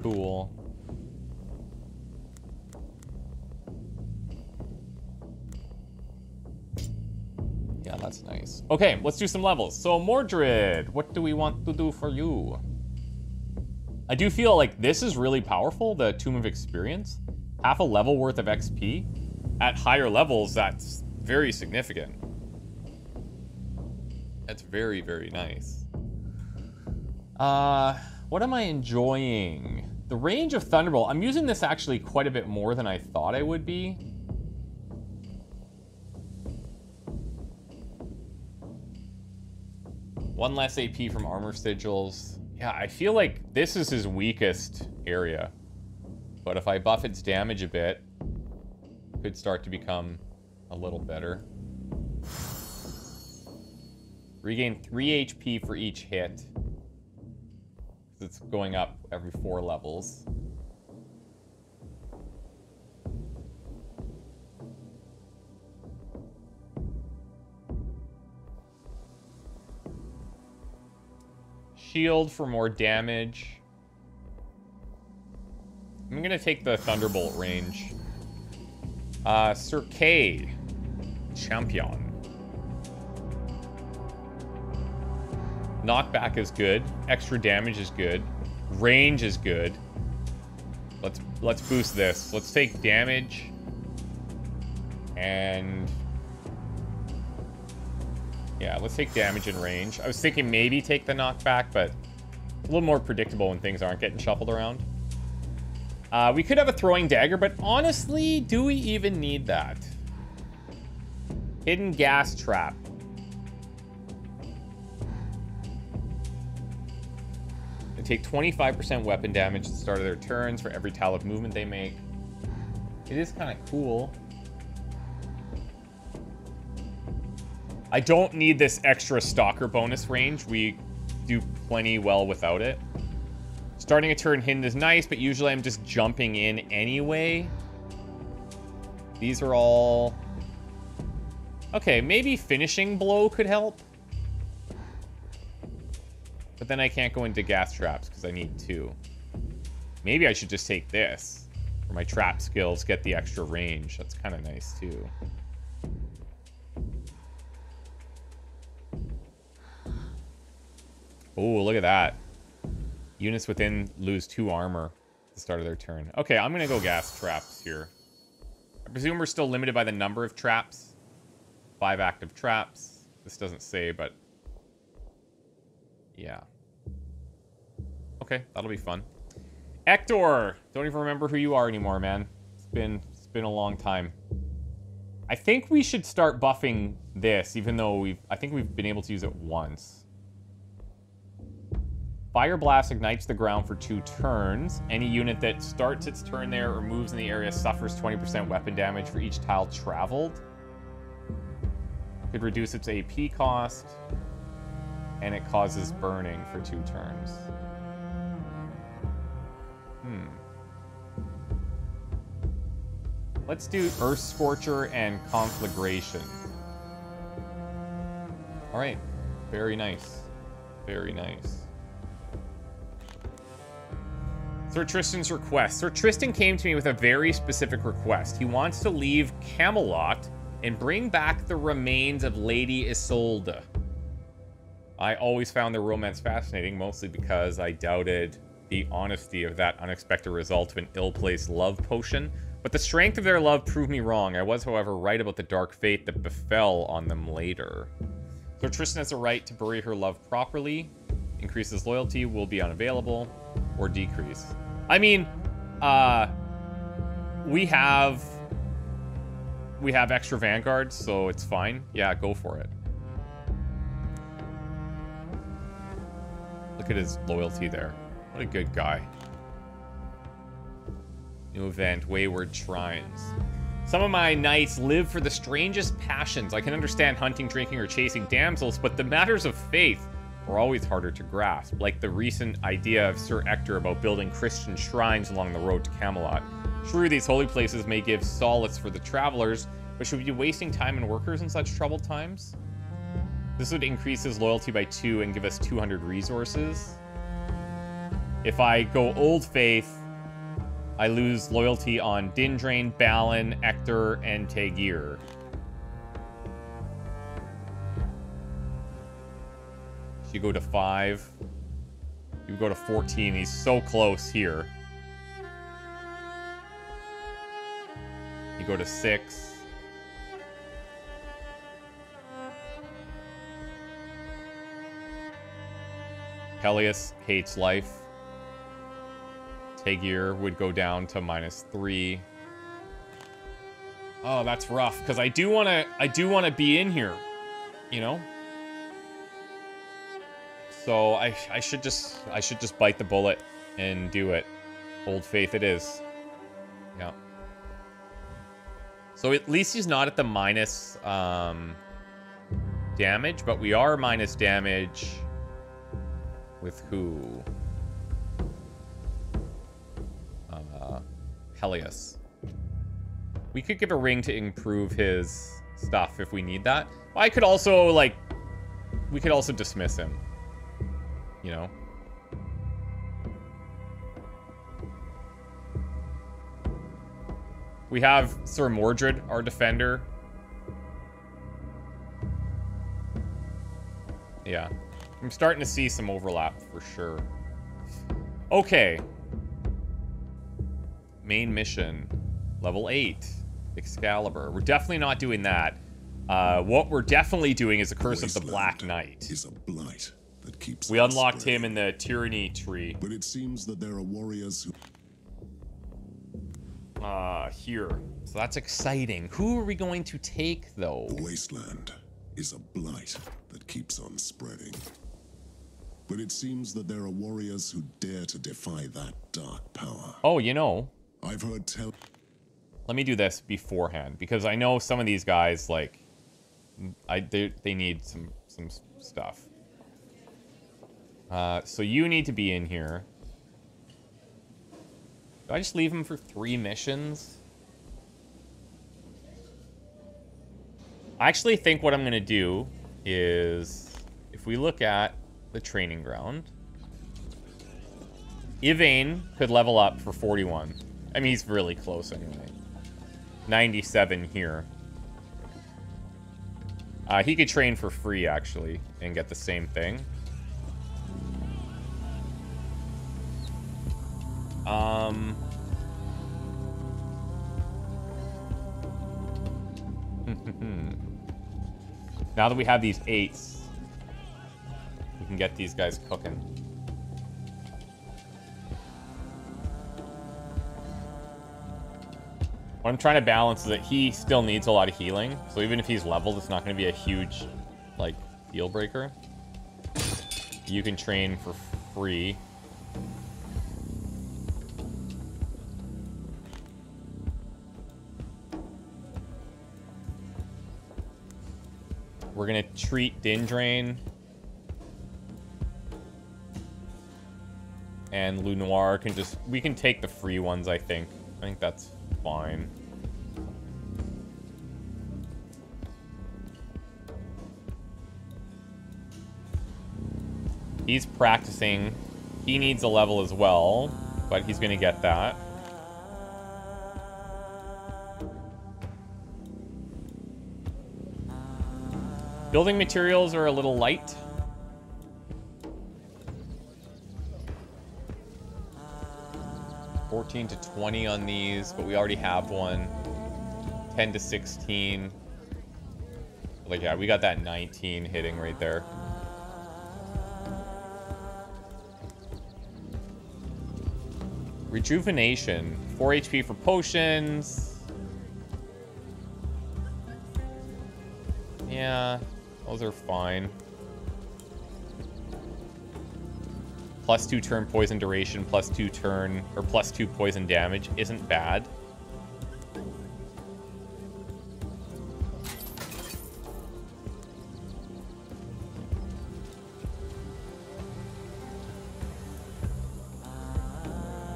Cool. Yeah, that's nice. Okay, let's do some levels. So, Mordred, what do we want to do for you? I do feel like this is really powerful, the Tomb of Experience. Half a level worth of X P. At higher levels, that's very significant. That's very, very nice. Uh, what am I enjoying? The range of Thunderbolt. I'm using this actually quite a bit more than I thought I would be. One less A P from armor sigils. Yeah, I feel like this is his weakest area. But if I buff its damage a bit, it could start to become a little better. Regain three H P for each hit. It's going up every four levels. Shield for more damage. I'm gonna take the Thunderbolt range. Uh, Sir Kay, champion. Knockback is good. Extra damage is good. Range is good. Let's let's boost this. Let's take damage and. Yeah, let's take damage and range. I was thinking maybe take the knockback, but it's a little more predictable when things aren't getting shuffled around. Uh, we could have a throwing dagger, but honestly, do we even need that? Hidden gas trap. They take twenty-five percent weapon damage at the start of their turns for every tile of movement they make. It is kind of cool. I don't need this extra stalker bonus range. We do plenty well without it. Starting a turn hidden is nice, but usually I'm just jumping in anyway. These are all... Okay, maybe finishing blow could help. But then I can't go into gas traps because I need two. Maybe I should just take this. For my trap skills, get the extra range. That's kind of nice too. Oh, look at that. Units within lose two armor at the start of their turn. Okay, I'm going to go gas traps here. I presume we're still limited by the number of traps. Five active traps. This doesn't say, but... Yeah. Okay, that'll be fun. Hector! Don't even remember who you are anymore, man. It's been, it's been a long time. I think we should start buffing this, even though we've... I think we've been able to use it once. Fire Blast ignites the ground for two turns. Any unit that starts its turn there or moves in the area suffers twenty percent weapon damage for each tile traveled. Could reduce its A P cost. And it causes burning for two turns. Hmm. Let's do Earth Scorcher and Conflagration. Alright. Very nice. Very nice. Sir Tristan's request. Sir Tristan came to me with a very specific request. He wants to leave Camelot and bring back the remains of Lady Isolde. I always found their romance fascinating, mostly because I doubted the honesty of that unexpected result of an ill-placed love potion. But the strength of their love proved me wrong. I was, however, right about the dark fate that befell on them later. Sir Tristan has a right to bury her love properly. Increases loyalty, will be unavailable, or decrease. I mean, uh, we have... We have extra vanguards, so it's fine. Yeah, go for it. Look at his loyalty there. What a good guy. New event, Wayward Shrines. Some of my knights live for the strangest passions. I can understand hunting, drinking, or chasing damsels, but the matters of faith are always harder to grasp, like the recent idea of Sir Ector about building Christian shrines along the road to Camelot. True, these holy places may give solace for the travelers, but should we be wasting time and workers in such troubled times? This would increase his loyalty by two and give us two hundred resources. If I go Old Faith, I lose loyalty on Dindrain, Balin, Hector, and Tagir. You go to five. You go to fourteen. He's so close here. You go to six. Peleas hates life. Tagir would go down to minus three. Oh, that's rough, because I do want to I do want to be in here, you know? So I I should just I should just bite the bullet and do it. Old Faith it is. Yeah. So at least he's not at the minus um damage, but we are minus damage with who? Uh Helios. We could give a ring to improve his stuff if we need that. I could also like we could also dismiss him. You know? We have Sir Mordred, our defender. Yeah. I'm starting to see some overlap for sure. Okay. Main mission. Level eight. Excalibur. We're definitely not doing that. Uh, what we're definitely doing is a Curse of the Black Knight. Is a blight. That keeps we unlocked spread. Him in the tyranny tree. But it seems that there are warriors who uh here. So that's exciting. Who are we going to take though? The wasteland is a blight that keeps on spreading. But it seems that there are warriors who dare to defy that dark power. Oh, you know. I've heard tell Let me do this beforehand because I know some of these guys like I they they need some some stuff. Uh, so you need to be in here. Do I just leave him for three missions? I actually think what I'm going to do is... If we look at the training ground... Yvain could level up for forty-one. I mean, he's really close anyway. ninety-seven here. Uh, he could train for free, actually, and get the same thing. Um. Now that we have these eights, we can get these guys cooking. What I'm trying to balance is that he still needs a lot of healing, so even if he's leveled, it's not going to be a huge, like, deal breaker. You can train for free. We're gonna treat Dindrain and Lunoir can just we can take the free ones. I think I think that's fine. He's practicing. He needs a level as well, but he's gonna get that. Building materials are a little light. fourteen to twenty on these, but we already have one. ten to sixteen. Like, yeah, we got that nineteen hitting right there. Rejuvenation. four H P for potions. Yeah, those are fine. Plus two turn poison duration, plus two turn, or plus two poison damage isn't bad.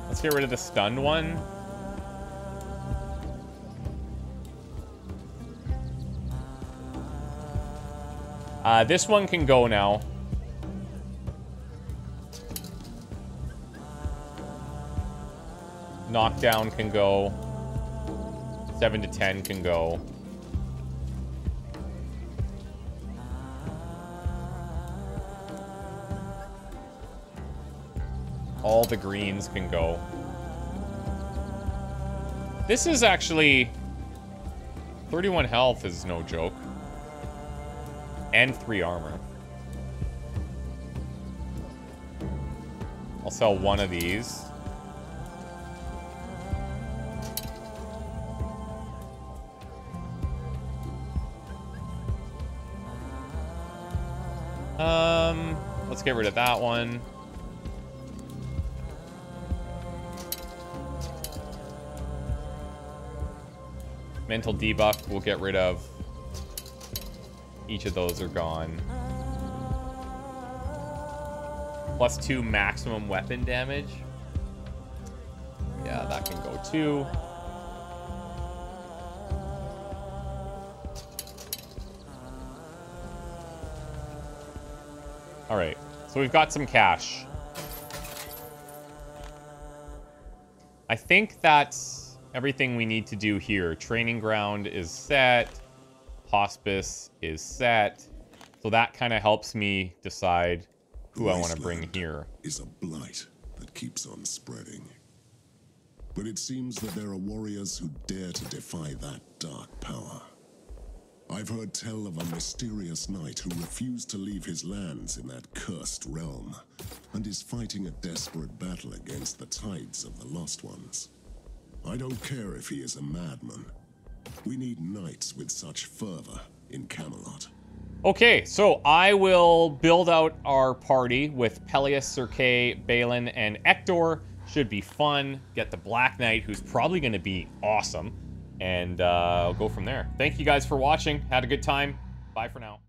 Let's get rid of the stunned one. Uh, this one can go now. Knockdown can go. seven to ten can go. All the greens can go. This is actually... thirty-one health is no joke. And three armor. I'll sell one of these. Um, let's get rid of that one. Mental debuff, we'll get rid of. Each of those are gone. Plus two maximum weapon damage. Yeah, that can go too. All right, so we've got some cash. I think that's everything we need to do here. Training ground is set. Hospice is set. So that kind of helps me decide who I want to bring here. Is a blight that keeps on spreading. But it seems that there are warriors who dare to defy that dark power. I've heard tell of a mysterious knight who refused to leave his lands in that cursed realm, and is fighting a desperate battle against the tides of the Lost Ones. I don't care if he is a madman. We need knights with such fervor in Camelot. Okay, so I will build out our party with Peleas, Sir Kay, Balin, and Hector. Should be fun. Get the Black Knight, who's probably going to be awesome. And uh, I'll go from there. Thank you guys for watching. Had a good time. Bye for now.